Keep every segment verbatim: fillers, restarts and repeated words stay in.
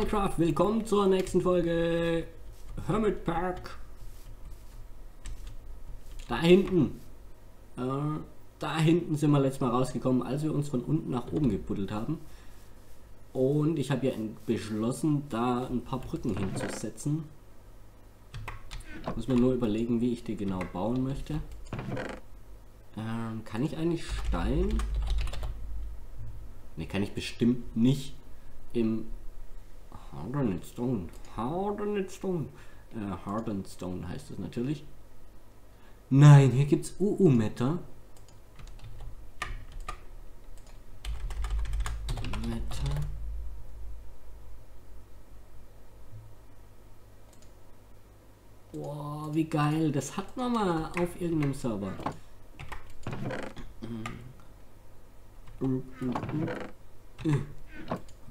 Minecraft, willkommen zur nächsten Folge Hermit Pack. Da hinten, äh, da hinten sind wir letztes Mal rausgekommen, als wir uns von unten nach oben gebuddelt haben. Und ich habe ja beschlossen, da ein paar Brücken hinzusetzen. Da muss man nur überlegen, wie ich die genau bauen möchte. Ähm, kann ich eigentlich Stein? Ne, kann ich bestimmt nicht im Hardened Stone. Hardened Stone. Äh, Hardened Stone heißt es natürlich. Nein, hier gibt's U U-Meter. Meter. Boah, wie geil. Das hat man mal auf irgendeinem Server.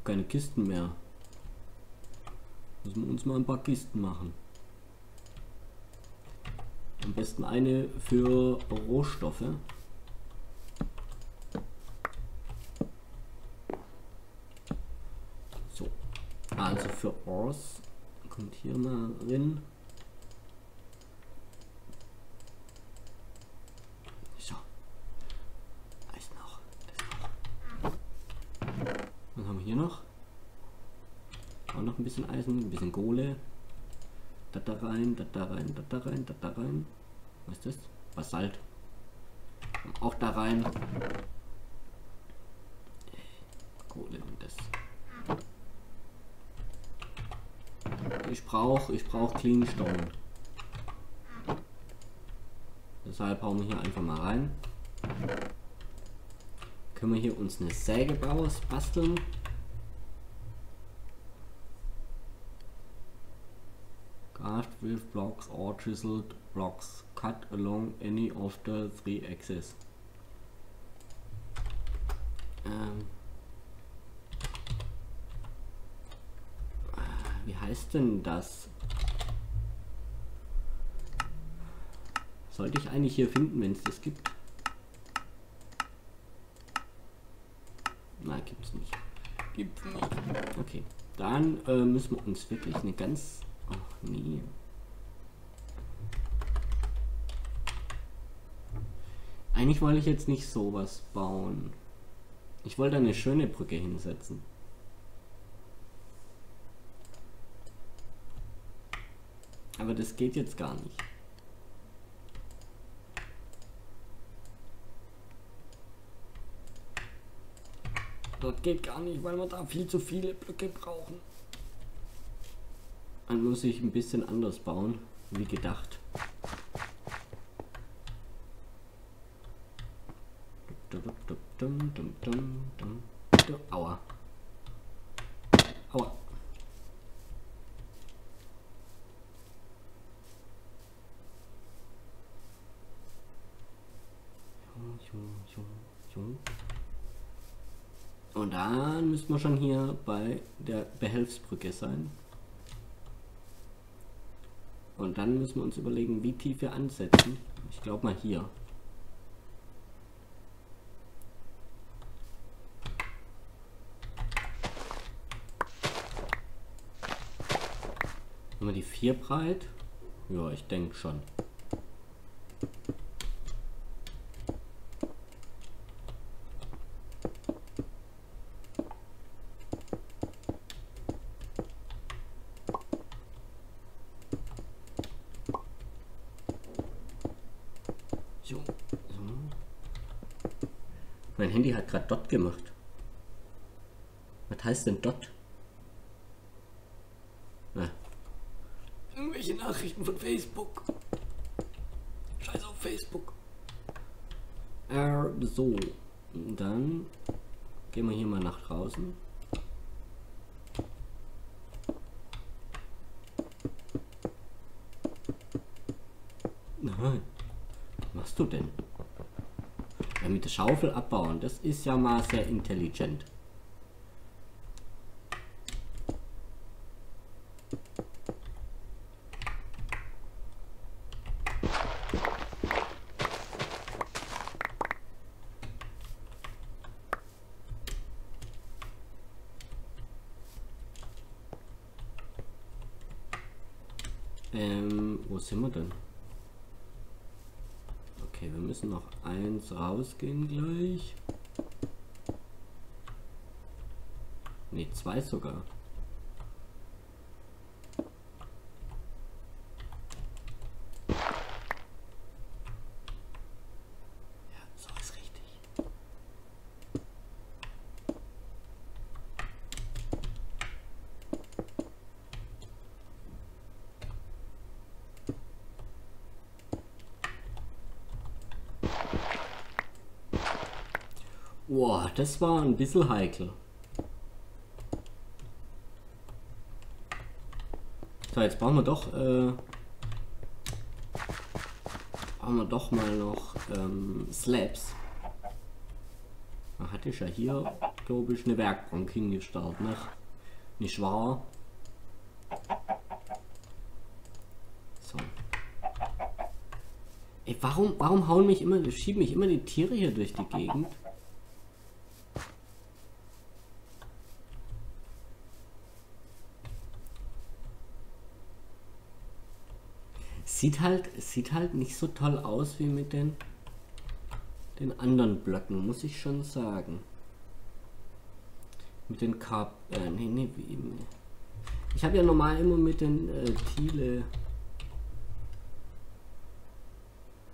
Keine Kisten mehr. Müssen wir uns mal ein paar Kisten machen. Am besten eine für Rohstoffe. So, also für Ores kommt hier mal rein. So. Eis noch. Was haben wir hier noch? Auch noch ein bisschen Eisen, ein bisschen Kohle. Das da rein, das da rein, das da rein, das da rein. Was ist das? Basalt. Auch da rein. Kohle und das. Ich brauche, ich brauche Clean Stone. Deshalb hauen wir hier einfach mal rein. Können wir hier uns eine Säge basteln? With blocks or chiseled blocks cut along any of the three axes. Ähm. Wie heißt denn das? Sollte ich eigentlich hier finden, wenn es das gibt? Na, gibt's nicht. Gibt's nicht. Okay, dann äh, müssen wir uns wirklich eine ganz... Ach nee. Eigentlich wollte ich jetzt nicht sowas bauen. Ich wollte eine schöne Brücke hinsetzen. Aber das geht jetzt gar nicht. Das geht gar nicht, weil wir da viel zu viele Blöcke brauchen. Dann muss ich ein bisschen anders bauen, wie gedacht. Dum, dum, dum, dum, dum. Aua. Aua. Und dann müssen wir schon hier bei der Behelfsbrücke sein. Und dann müssen wir uns überlegen, wie tief wir ansetzen. Ich glaube mal hier. Haben wir die vier breit? Ja, ich denke schon. So. Mein Handy hat gerade Dot gemacht. Was heißt denn Dot? Irgendwelche Nachrichten von Facebook. Scheiß auf Facebook. Äh, so. Dann gehen wir hier mal nach draußen. Nein. Was machst du denn? Ja, mit der Schaufel abbauen. Das ist ja mal sehr intelligent. Ähm, wo sind wir denn? Okay, wir müssen noch eins rausgehen gleich. Ne, zwei sogar. Boah, das war ein bisschen heikel. So, jetzt brauchen wir doch, äh, brauchen wir doch mal noch ähm, Slabs. Da hatte ich ja hier, glaube ich, eine Werkbank hingestellt, ne? Nicht wahr? So. Ey, warum, warum hauen mich immer, schieben mich immer die Tiere hier durch die Gegend? Sieht halt, sieht halt nicht so toll aus wie mit den, den anderen Blöcken, muss ich schon sagen. Mit den Karp... Äh, nee, nee, wie eben. Ich habe ja normal immer mit den äh, Thiele...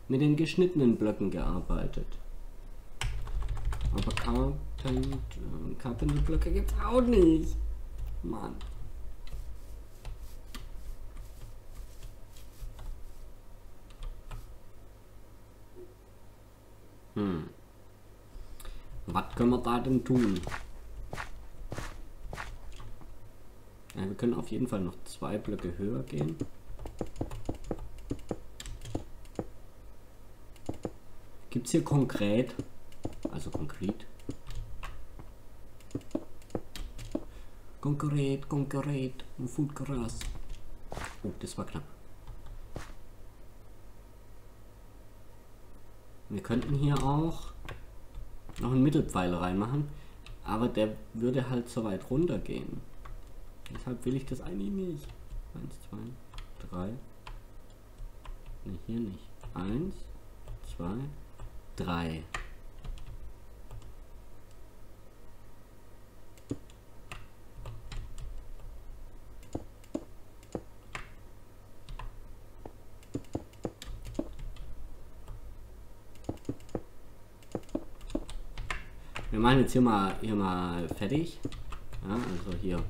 mit den geschnittenen Blöcken gearbeitet. Aber Carpent, äh, Carpenter-Blöcke gibt's auch nicht. Mann. Hm. Was können wir da denn tun? Ja, wir können auf jeden Fall noch zwei Blöcke höher gehen. Gibt's hier konkret? Also konkret. Konkret, konkret und Foodgras. Oh, das war knapp. Wir könnten hier auch noch einen Mittelpfeil reinmachen, aber der würde halt so weit runter gehen. Deshalb will ich das eigentlich nicht. eins, zwei, drei. Ne, hier nicht. eins, zwei, drei. Wir machen jetzt hier mal, hier mal fertig, ja, also hier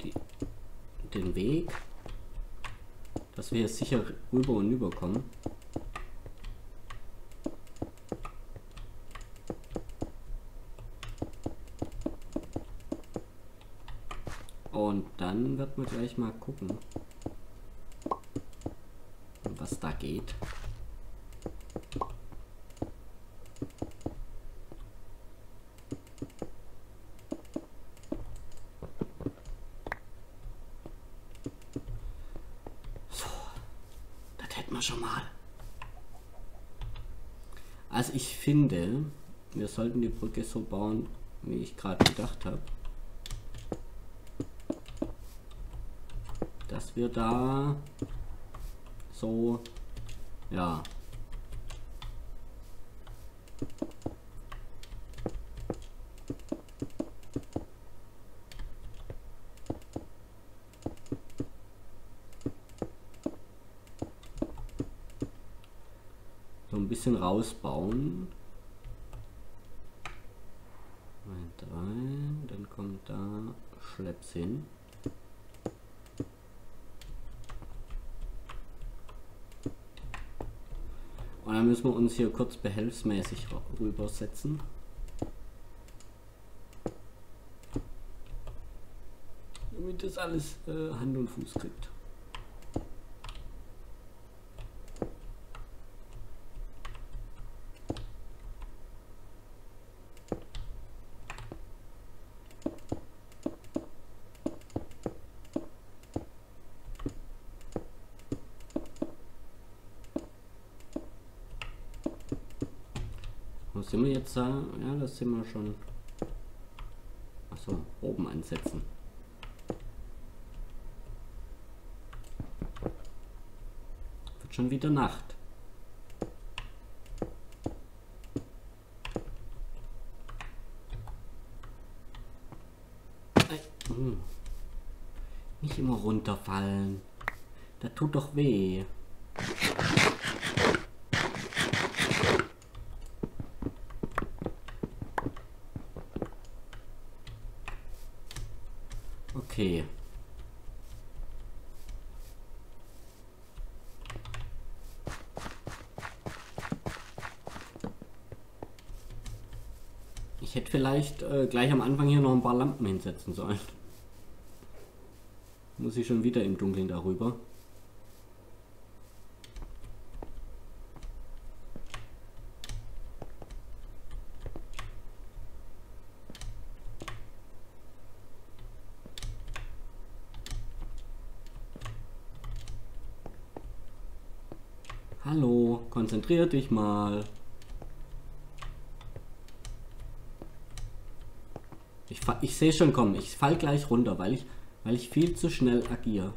die, den Weg, dass wir jetzt sicher rüber und über kommen. Und dann wird man gleich mal gucken, was da geht. Schon mal. Also ich finde, wir sollten die Brücke so bauen, wie ich gerade gedacht habe. Dass wir da so, ja. Ein bisschen rausbauen. Moment rein, dann kommt da Schlepps hin. Und dann müssen wir uns hier kurz behelfsmäßig rübersetzen. Damit das alles äh, Hand und Fuß kriegt. Sind wir jetzt da? Ja, das sind wir schon. Achso, oben ansetzen. Schon wieder Nacht. Äh, mh. Nicht immer runterfallen. Das tut doch weh. Okay. Ich hätte vielleicht äh, gleich am Anfang hier noch ein paar Lampen hinsetzen sollen. Muss ich schon wieder im Dunkeln darüber. Hallo, konzentrier dich mal. Ich, ich sehe schon kommen, ich fall gleich runter, weil ich, weil ich viel zu schnell agiere.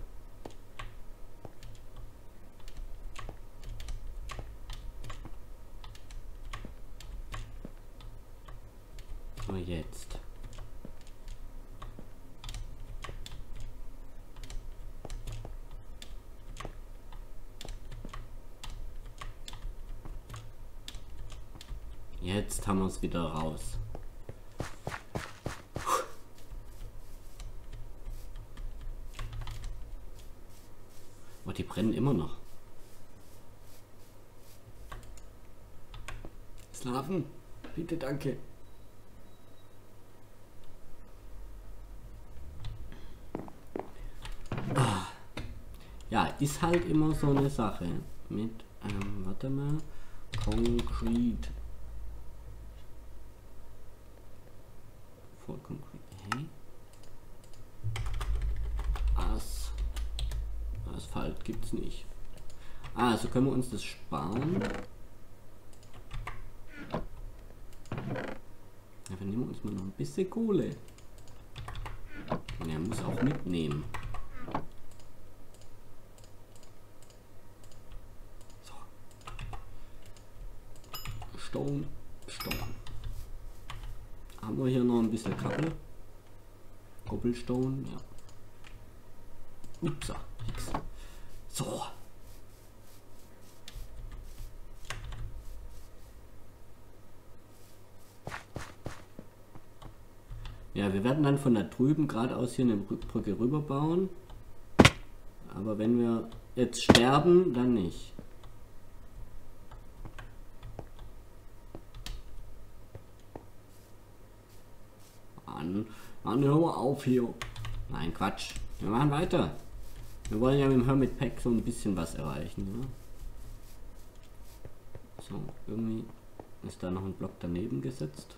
So, jetzt. Jetzt haben wir es wieder raus. Puh. Oh, die brennen immer noch. Slaven, bitte danke. Ah. Ja, ist halt immer so eine Sache. Mit, ähm, warte mal, Concrete. As Asphalt gibt es nicht. Ah, also können wir uns das sparen. Ja, wir nehmen uns mal noch ein bisschen Kohle. Ja, muss auch mitnehmen. So. Stone, Stone. Haben wir hier noch ein bisschen Kappe? Cobblestone, ja. Upsa, nix. So. Ja, wir werden dann von da drüben geradeaus hier eine Brücke rüber bauen. Aber wenn wir jetzt sterben, dann nicht. Mann, hör mal auf hier. Nein, Quatsch. Wir machen weiter. Wir wollen ja mit dem Hermit Pack so ein bisschen was erreichen. Ja? So, irgendwie ist da noch ein Block daneben gesetzt.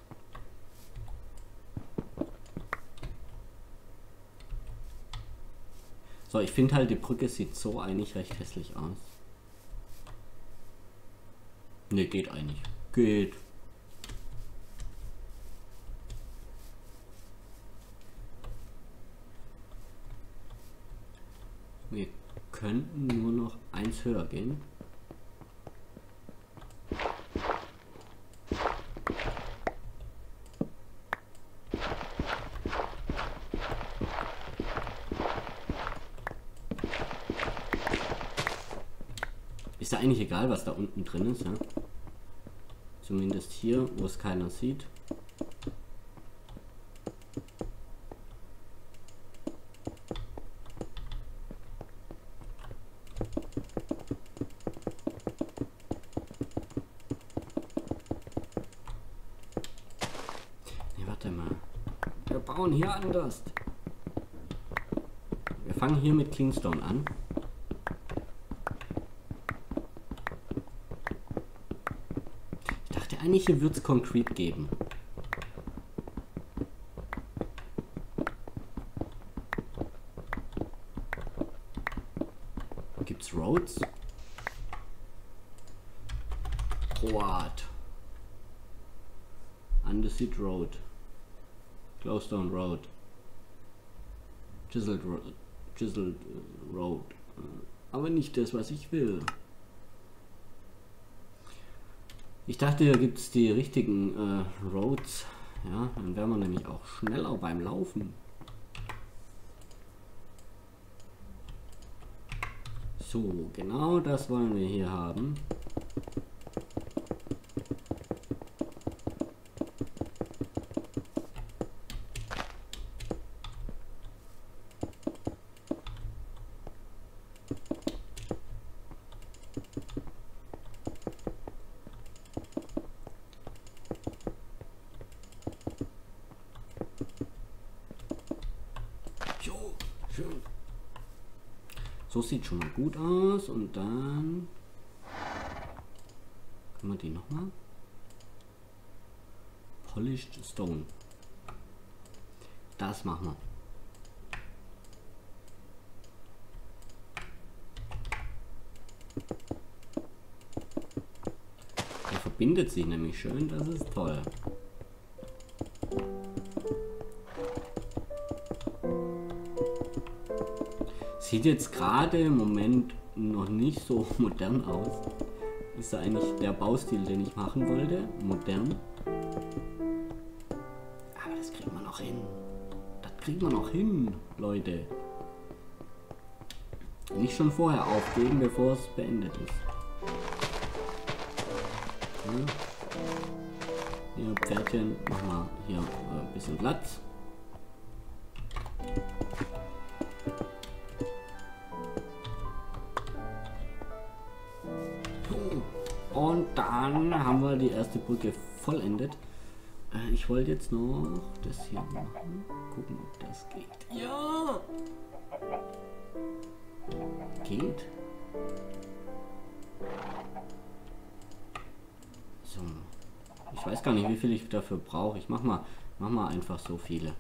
So, ich finde halt, die Brücke sieht so eigentlich recht hässlich aus. Ne, geht eigentlich. Geht. Wir könnten nur noch eins höher gehen. Ist ja eigentlich egal, was da unten drin ist, ja? Zumindest hier, wo es keiner sieht. Hier anders. Wir fangen hier mit Kingstone an. Ich dachte eigentlich, hier wird es Concrete geben. Gibt's Roads? Road. Underseed Road. Glowstone Road, Chiseled Road, Chiseled Road, aber nicht das, was ich will. Ich dachte, da gibt es die richtigen äh, Roads. Ja, dann wären wir nämlich auch schneller beim Laufen. So, genau das wollen wir hier haben. So sieht schon mal gut aus und dann können wir die nochmal. Polished Stone. Das machen wir. Der verbindet sich nämlich schön, das ist toll. Sieht jetzt gerade im Moment noch nicht so modern aus. Ist ja eigentlich der Baustil, den ich machen wollte. Modern. Aber das kriegt man noch hin. Das kriegt man noch hin, Leute. Nicht schon vorher aufgeben, bevor es beendet ist. Ja. Hier, Pferdchen, mach mal hier ein bisschen Platz. Und dann haben wir die erste Brücke vollendet. Äh, ich wollte jetzt noch das hier machen. Gucken, ob das geht. Ja! Geht. So. Ich weiß gar nicht, wie viel ich dafür brauche. Ich mach mal, mach mal einfach so viele.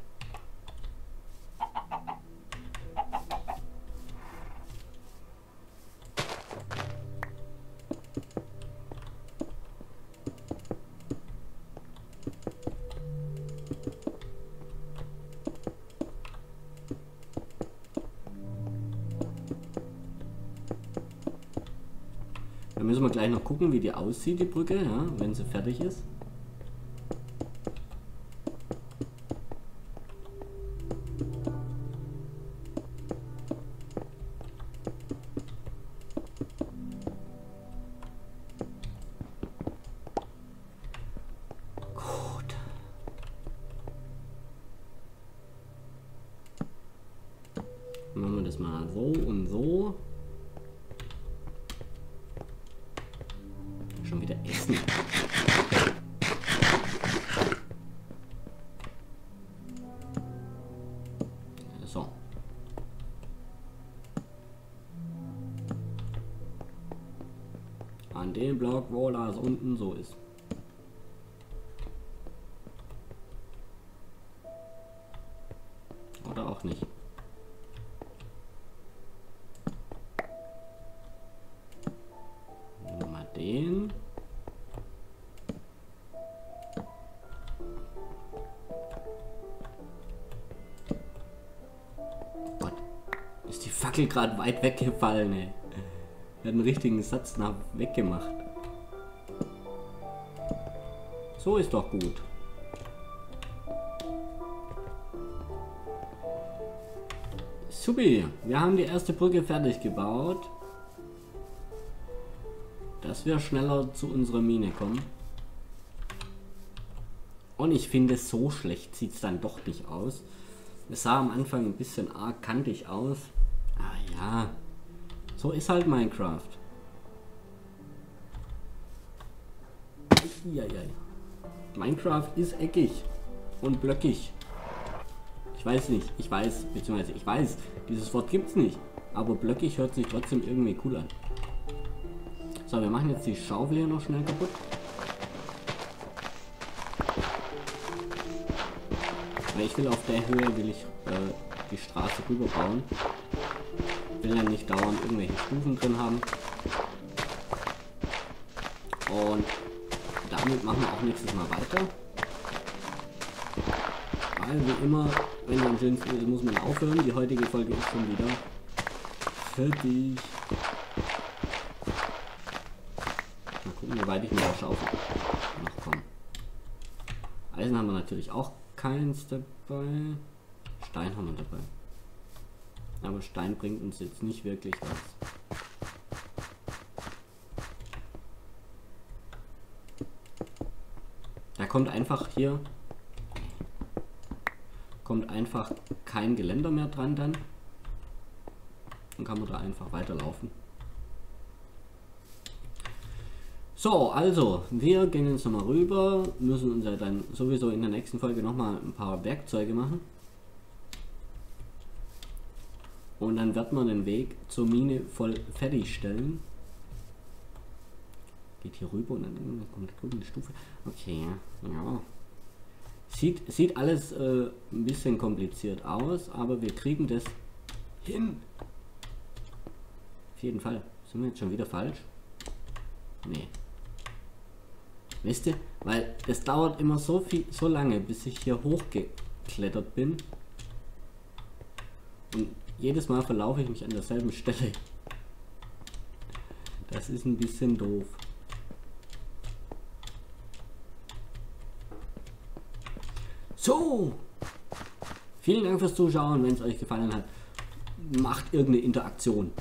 Da müssen wir gleich noch gucken, wie die aussieht, die Brücke, ja, wenn sie fertig ist. Gut. Dann machen wir das mal so und so. Schon wieder essen. So. An dem Block, wo das unten so ist. Oder auch nicht. Den. Gott, ist die Fackel gerade weit weggefallen, ey. Er hat einen richtigen Satz nach weggemacht. So ist doch gut. Supi, wir haben die erste Brücke fertig gebaut. Dass wir schneller zu unserer Mine kommen. Und ich finde, so schlecht sieht es dann doch nicht aus. Es sah am Anfang ein bisschen arg kantig aus. Ah ja, so ist halt Minecraft. Ja, ja, ja. Minecraft ist eckig und blöckig. Ich weiß nicht, ich weiß, beziehungsweise ich weiß, dieses Wort gibt es nicht. Aber blöckig hört sich trotzdem irgendwie cool an. So, wir machen jetzt die Schaufel hier noch schnell kaputt. Weil ich will auf der Höhe will ich äh, die Straße rüber bauen. Will dann nicht dauernd irgendwelche Stufen drin haben. Und damit machen wir auch nächstes Mal weiter. Weil wie immer, wenn man schön ist, muss man aufhören. Die heutige Folge ist schon wieder fertig. Mal gucken, wie weit ich mir das auf noch komme. Eisen haben wir natürlich auch keins dabei. Stein haben wir dabei. Aber Stein bringt uns jetzt nicht wirklich was. Da kommt einfach hier kommt einfach kein Geländer mehr dran dann. Dann kann man da einfach weiterlaufen. So, also, wir gehen jetzt nochmal rüber, müssen uns ja dann sowieso in der nächsten Folge nochmal ein paar Werkzeuge machen. Und dann wird man den Weg zur Mine voll fertigstellen. Geht hier rüber und dann kommt drüben eine Stufe. Okay, ja. ja. Sieht, sieht alles äh, ein bisschen kompliziert aus, aber wir kriegen das hin. Auf jeden Fall. Sind wir jetzt schon wieder falsch? Nee. Wisst ihr? Weil es dauert immer so viel, so lange, bis ich hier hochgeklettert bin. Und jedes Mal verlaufe ich mich an derselben Stelle. Das ist ein bisschen doof. So! Vielen Dank fürs Zuschauen. Wenn es euch gefallen hat, macht irgendeine Interaktion.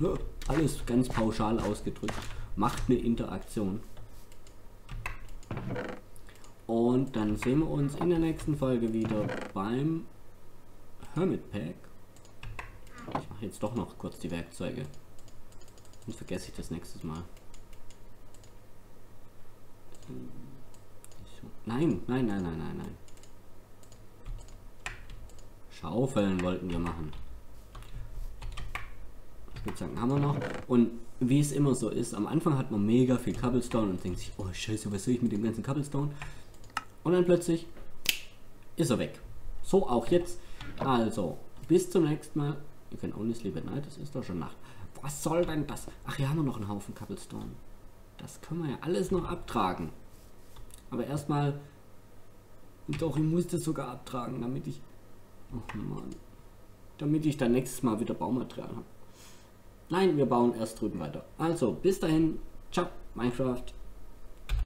Ja, alles ganz pauschal ausgedrückt. Macht eine Interaktion. Und dann sehen wir uns in der nächsten Folge wieder beim Hermit Pack. Ich mache jetzt doch noch kurz die Werkzeuge. Sonst vergesse ich das nächstes Mal. Nein, nein, nein, nein, nein, nein. Schaufeln wollten wir machen. Spitzhacken haben wir noch. Und wie es immer so ist, am Anfang hat man mega viel Cobblestone und denkt sich, oh scheiße, was soll ich mit dem ganzen Cobblestone? Und dann plötzlich ist er weg. So auch jetzt. Also, bis zum nächsten Mal. Ihr könnt only sleep at night, es ist doch schon Nacht. Was soll denn das? Ach, hier haben wir noch einen Haufen Cobblestone. Das können wir ja alles noch abtragen. Aber erstmal... Doch, ich muss das sogar abtragen, damit ich... Oh Mann. Damit ich dann nächstes Mal wieder Baumaterial habe. Nein, wir bauen erst drüben weiter. Also, bis dahin. Ciao, Minecraft.